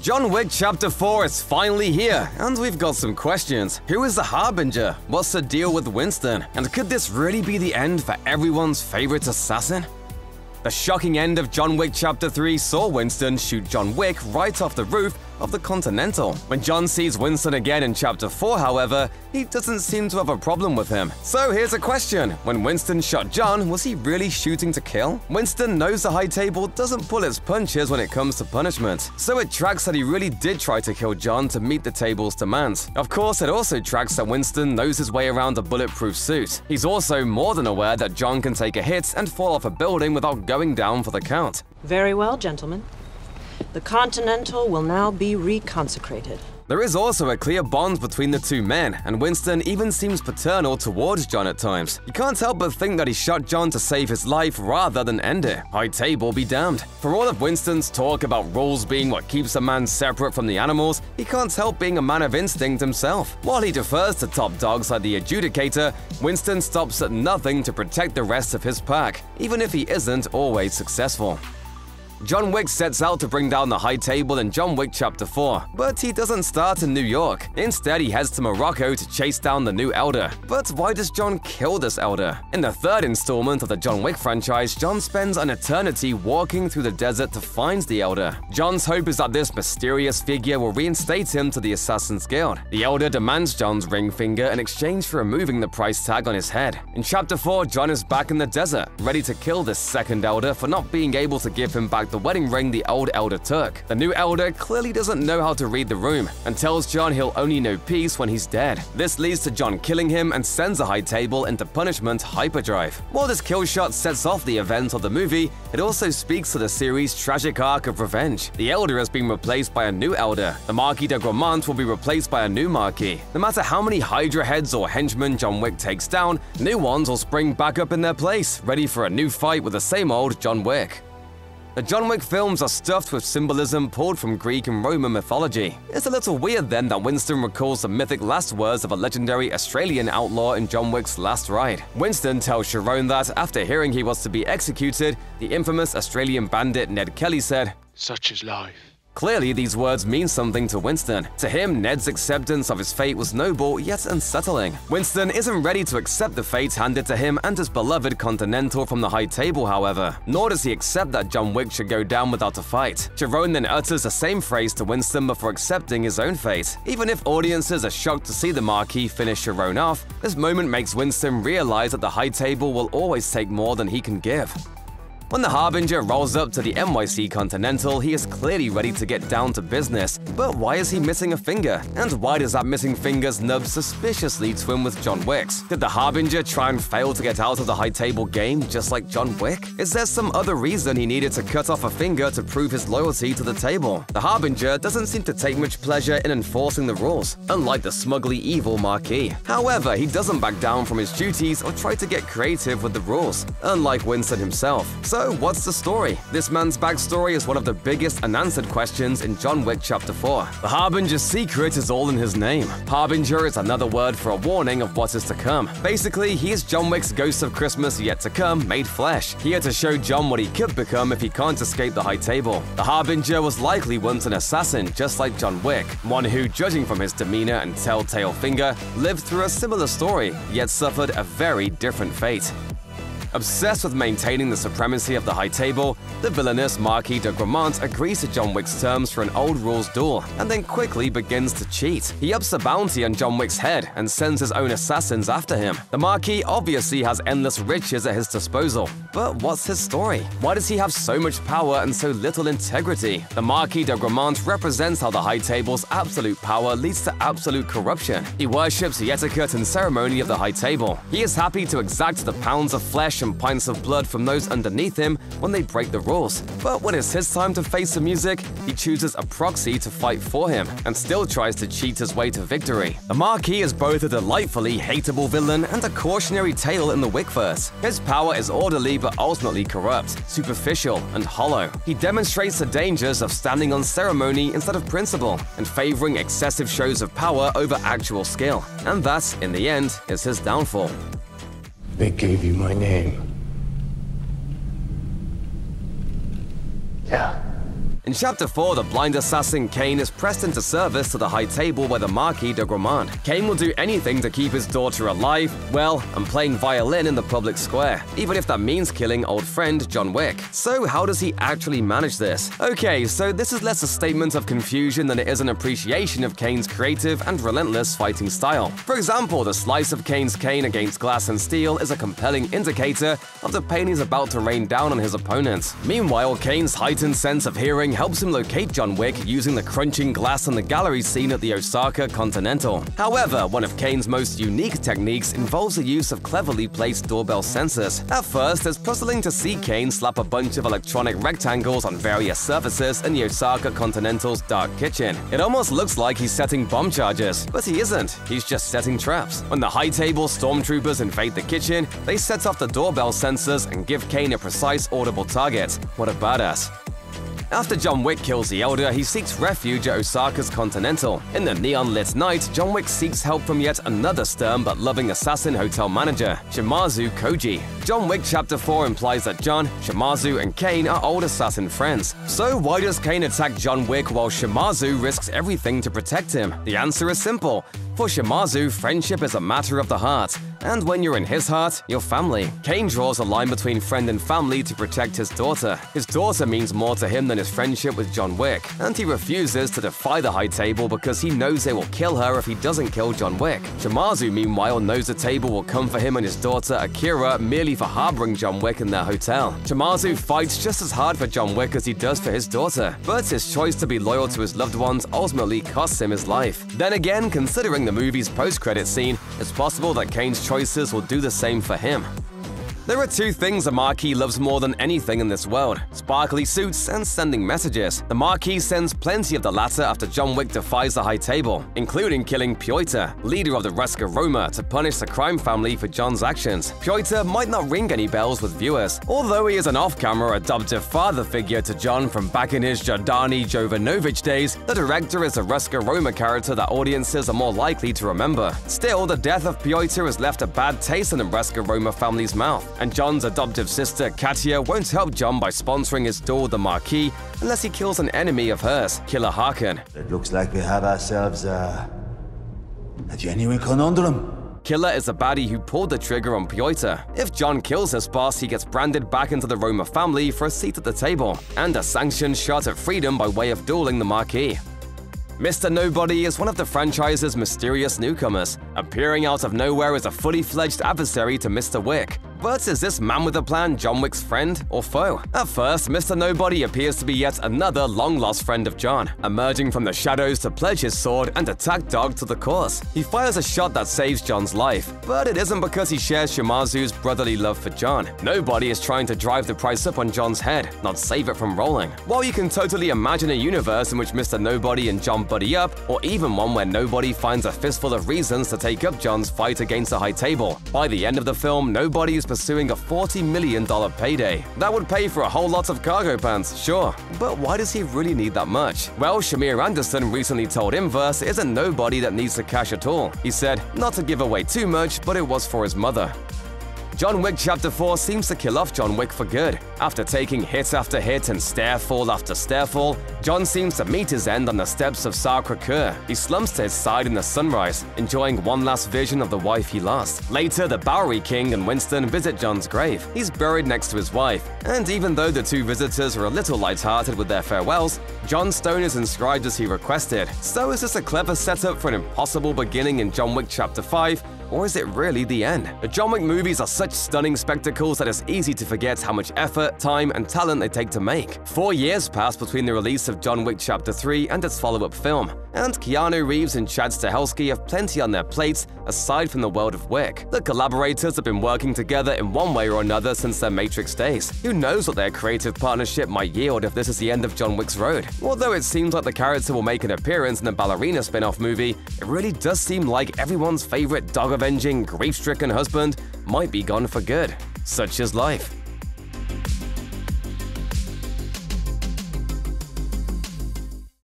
John Wick Chapter 4 is finally here, and we've got some questions. Who is the Harbinger? What's the deal with Winston? And could this really be the end for everyone's favorite assassin? The shocking end of John Wick Chapter 3 saw Winston shoot John Wick right off the roof of the Continental. When John sees Winston again in Chapter 4, however, he doesn't seem to have a problem with him. So here's a question. When Winston shot John, was he really shooting to kill? Winston knows the High Table doesn't pull its punches when it comes to punishment, so it tracks that he really did try to kill John to meet the table's demands. Of course, it also tracks that Winston knows his way around a bulletproof suit. He's also more than aware that John can take a hit and fall off a building without going down for the count. Very well, gentlemen. The Continental will now be reconsecrated. There is also a clear bond between the two men, and Winston even seems paternal towards John at times. You can't help but think that he shot John to save his life rather than end it. High Table be damned. For all of Winston's talk about rules being what keeps a man separate from the animals, he can't help being a man of instinct himself. While he defers to top dogs like the Adjudicator, Winston stops at nothing to protect the rest of his pack, even if he isn't always successful. John Wick sets out to bring down the High Table in John Wick Chapter 4, but he doesn't start in New York. Instead, he heads to Morocco to chase down the new Elder. But why does John kill this Elder? In the third installment of the John Wick franchise, John spends an eternity walking through the desert to find the Elder. John's hope is that this mysterious figure will reinstate him to the Assassin's Guild. The Elder demands John's ring finger in exchange for removing the price tag on his head. In Chapter 4, John is back in the desert, ready to kill this second Elder for not being able to give him back the wedding ring the old Elder took. The new Elder clearly doesn't know how to read the room and tells John he'll only know peace when he's dead. This leads to John killing him and sends the High Table into punishment hyperdrive. While this kill shot sets off the event of the movie, it also speaks to the series' tragic arc of revenge. The Elder has been replaced by a new Elder. The Marquis de Gramont will be replaced by a new Marquis. No matter how many Hydra heads or henchmen John Wick takes down, new ones will spring back up in their place, ready for a new fight with the same old John Wick. The John Wick films are stuffed with symbolism pulled from Greek and Roman mythology. It's a little weird then that Winston recalls the mythic last words of a legendary Australian outlaw in John Wick's Last Ride. Winston tells Sharon that, after hearing he was to be executed, the infamous Australian bandit Ned Kelly said, "Such is life." Clearly, these words mean something to Winston. To him, Ned's acceptance of his fate was noble yet unsettling. Winston isn't ready to accept the fate handed to him and his beloved Continental from the High Table, however. Nor does he accept that John Wick should go down without a fight. Jerome then utters the same phrase to Winston before accepting his own fate. Even if audiences are shocked to see the Marquis finish Jerome off, this moment makes Winston realize that the High Table will always take more than he can give. When the Harbinger rolls up to the NYC Continental, he is clearly ready to get down to business. But why is he missing a finger? And why does that missing finger's nub suspiciously twin with John Wick's? Did the Harbinger try and fail to get out of the High Table game just like John Wick? Is there some other reason he needed to cut off a finger to prove his loyalty to the Table? The Harbinger doesn't seem to take much pleasure in enforcing the rules, unlike the smugly evil Marquis. However, he doesn't back down from his duties or try to get creative with the rules, unlike Winston himself. So what's the story? This man's backstory is one of the biggest unanswered questions in John Wick Chapter 4. The Harbinger's secret is all in his name. Harbinger is another word for a warning of what is to come. Basically, he is John Wick's Ghost of Christmas Yet to Come made flesh, here to show John what he could become if he can't escape the High Table. The Harbinger was likely once an assassin, just like John Wick, one who, judging from his demeanor and telltale finger, lived through a similar story, yet suffered a very different fate. Obsessed with maintaining the supremacy of the High Table, the villainous Marquis de Gramont agrees to John Wick's terms for an old rules duel, and then quickly begins to cheat. He ups the bounty on John Wick's head and sends his own assassins after him. The Marquis obviously has endless riches at his disposal, but what's his story? Why does he have so much power and so little integrity? The Marquis de Gramont represents how the High Table's absolute power leads to absolute corruption. He worships the etiquette and ceremony of the High Table. He is happy to exact the pounds of flesh and pints of blood from those underneath him when they break the rules. But when it's his time to face the music, he chooses a proxy to fight for him, and still tries to cheat his way to victory. The Marquis is both a delightfully hateable villain and a cautionary tale in the Wickverse. His power is orderly but ultimately corrupt, superficial, and hollow. He demonstrates the dangers of standing on ceremony instead of principle, and favoring excessive shows of power over actual skill. And that, in the end, is his downfall. They gave you my name. Yeah. In Chapter 4, the blind assassin Kane is pressed into service to the High Table by the Marquis de Gramont. Kane will do anything to keep his daughter alive, well, and playing violin in the public square, even if that means killing old friend John Wick. So how does he actually manage this? Okay, so this is less a statement of confusion than it is an appreciation of Kane's creative and relentless fighting style. For example, the slice of Kane's cane against glass and steel is a compelling indicator of the pain he's about to rain down on his opponent. Meanwhile, Kane's heightened sense of hearing helps him locate John Wick using the crunching glass on the gallery scene at the Osaka Continental. However, one of Kane's most unique techniques involves the use of cleverly placed doorbell sensors. At first, it's puzzling to see Kane slap a bunch of electronic rectangles on various surfaces in the Osaka Continental's dark kitchen. It almost looks like he's setting bomb charges, but he isn't. He's just setting traps. When the High Table stormtroopers invade the kitchen, they set off the doorbell sensors and give Kane a precise audible target. What a badass. After John Wick kills the Elder, he seeks refuge at Osaka's Continental. In the neon-lit night, John Wick seeks help from yet another stern but loving assassin hotel manager, Shimazu Koji. John Wick Chapter 4 implies that John, Shimazu, and Kane are old assassin friends. So why does Kane attack John Wick while Shimazu risks everything to protect him? The answer is simple. For Shimazu, friendship is a matter of the heart. And when you're in his heart, your family. Kane draws a line between friend and family to protect his daughter. His daughter means more to him than his friendship with John Wick, and he refuses to defy the High Table because he knows they will kill her if he doesn't kill John Wick. Shimazu, meanwhile, knows the table will come for him and his daughter Akira merely for harboring John Wick in their hotel. Shimazu fights just as hard for John Wick as he does for his daughter, but his choice to be loyal to his loved ones ultimately costs him his life. Then again, considering the movie's post-credit scene, it's possible that Kane's choices will do the same for him. There are two things the Marquis loves more than anything in this world: sparkly suits and sending messages. The Marquis sends plenty of the latter after John Wick defies the High Table, including killing Pioita, leader of the Ruska Roma, to punish the crime family for John's actions. Pioita might not ring any bells with viewers, although he is an off-camera adoptive father figure to John from back in his Giordani Jovanovich days. The director is a Ruska Roma character that audiences are more likely to remember. Still, the death of Pioita has left a bad taste in the Ruska Roma family's mouth, and John's adoptive sister, Katia, won't help John by sponsoring his duel with the Marquis unless he kills an enemy of hers, Killer Harkin. It looks like we have ourselves a genuine conundrum. Killer is the baddie who pulled the trigger on Pioita. If John kills his boss, he gets branded back into the Roma family for a seat at the table, and a sanctioned shot at freedom by way of dueling the Marquis. Mr. Nobody is one of the franchise's mysterious newcomers, appearing out of nowhere as a fully-fledged adversary to Mr. Wick. But is this man with a plan John Wick's friend or foe? At first, Mr. Nobody appears to be yet another long-lost friend of John, emerging from the shadows to pledge his sword and attack Dog to the cause. He fires a shot that saves John's life, but it isn't because he shares Shimazu's brotherly love for John. Nobody is trying to drive the price up on John's head, not save it from rolling. While you can totally imagine a universe in which Mr. Nobody and John buddy up, or even one where Nobody finds a fistful of reasons to take up John's fight against the High Table, by the end of the film, Nobody is pursuing a $40 million payday. That would pay for a whole lot of cargo pants, sure, but why does he really need that much? Well, Shamir Anderson recently told Inverse it isn't Nobody that needs the cash at all. He said, not to give away too much, but it was for his mother. John Wick Chapter 4 seems to kill off John Wick for good. After taking hit after hit and stairfall after stairfall, John seems to meet his end on the steps of Sacre Coeur. He slumps to his side in the sunrise, enjoying one last vision of the wife he lost. Later, the Bowery King and Winston visit John's grave. He's buried next to his wife, and even though the two visitors are a little lighthearted with their farewells, John Stone is inscribed as he requested. So is this a clever setup for an impossible beginning in John Wick Chapter 5, or is it really the end? The John Wick movies are such stunning spectacles that it's easy to forget how much effort, time, and talent they take to make. 4 years pass between the release of John Wick Chapter 3 and its follow-up film, and Keanu Reeves and Chad Stahelski have plenty on their plates aside from the world of Wick. The collaborators have been working together in one way or another since their Matrix days. Who knows what their creative partnership might yield if this is the end of John Wick's road? Although it seems like the character will make an appearance in the Ballerina spin-off movie, it really does seem like everyone's favorite dog-avenging, grief-stricken husband might be gone for good. Such is life.